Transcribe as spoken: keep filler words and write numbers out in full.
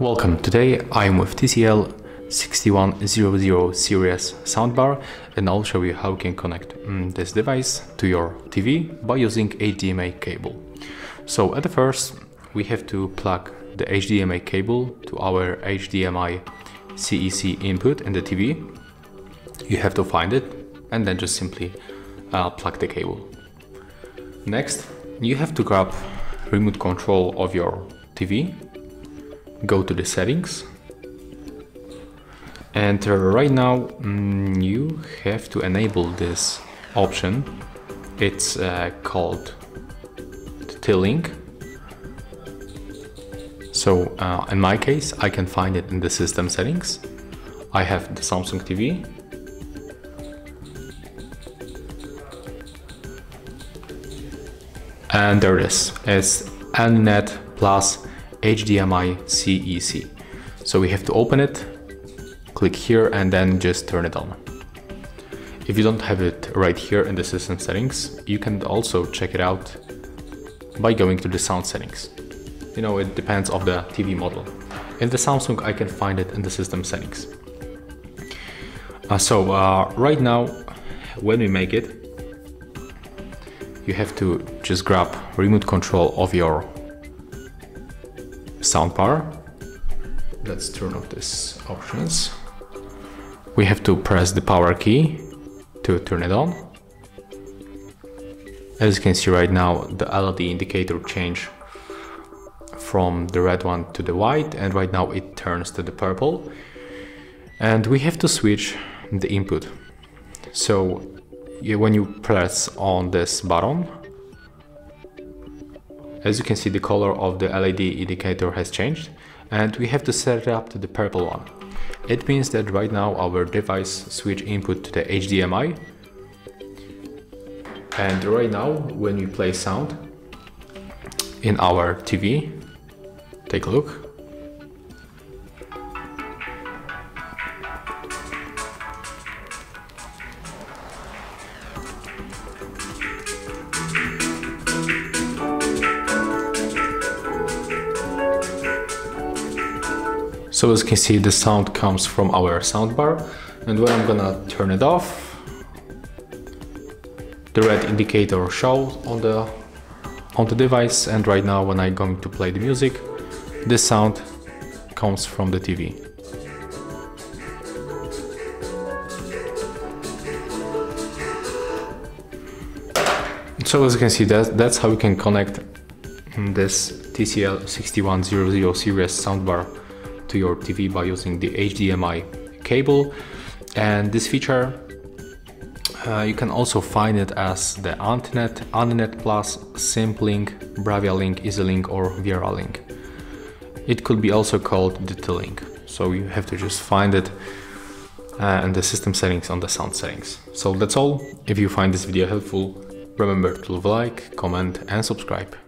Welcome, today I am with T C L sixty-one hundred Series soundbar, and I'll show you how you can connect mm, this device to your T V by using H D M I cable. So at the first we have to plug the H D M I cable to our H D M I C E C input in the T V. You have to find it and then just simply Uh, plug the cable. Next, you have to grab remote control of your T V, go to the settings, and uh, right now mm, you have to enable this option. It's uh, called T-Link. So uh, in my case, I can find it in the system settings. I have the Samsung T V. And there it is, it's Anynet plus H D M I C E C. So we have to open it, click here, and then just turn it on. If you don't have it right here in the system settings, you can also check it out by going to the sound settings. You know, it depends on the T V model. In the Samsung, I can find it in the system settings. Uh, so uh, right now, when we make it, you have to just grab remote control of your soundbar. Let's turn off these options. We have to press the power key to turn it on. As you can see right now, the L E D indicator changed from the red one to the white, and right now it turns to the purple. And we have to switch the input. So when you press on this button, as you can see, the color of the L E D indicator has changed, and we have to set it up to the purple one. It means that right now our device switch input to the H D M I, and right now when we play sound in our T V, take a look. So as you can see, the sound comes from our soundbar, and when I'm gonna turn it off, the red indicator shows on the on the device, and right now when I'm going to play the music, the sound comes from the T V. So as you can see, that that's how you can connect this T C L sixty-one hundred Series soundbar to your T V by using the H D M I cable. And this feature uh, you can also find it as the Anynet, Anynet plus, Simplink, Bravia Link, Easy Link, or Viera Link. It could be also called the T-Link. So you have to just find it uh, in the system settings on the sound settings. So that's all. If you find this video helpful, remember to leave a like, comment, and subscribe.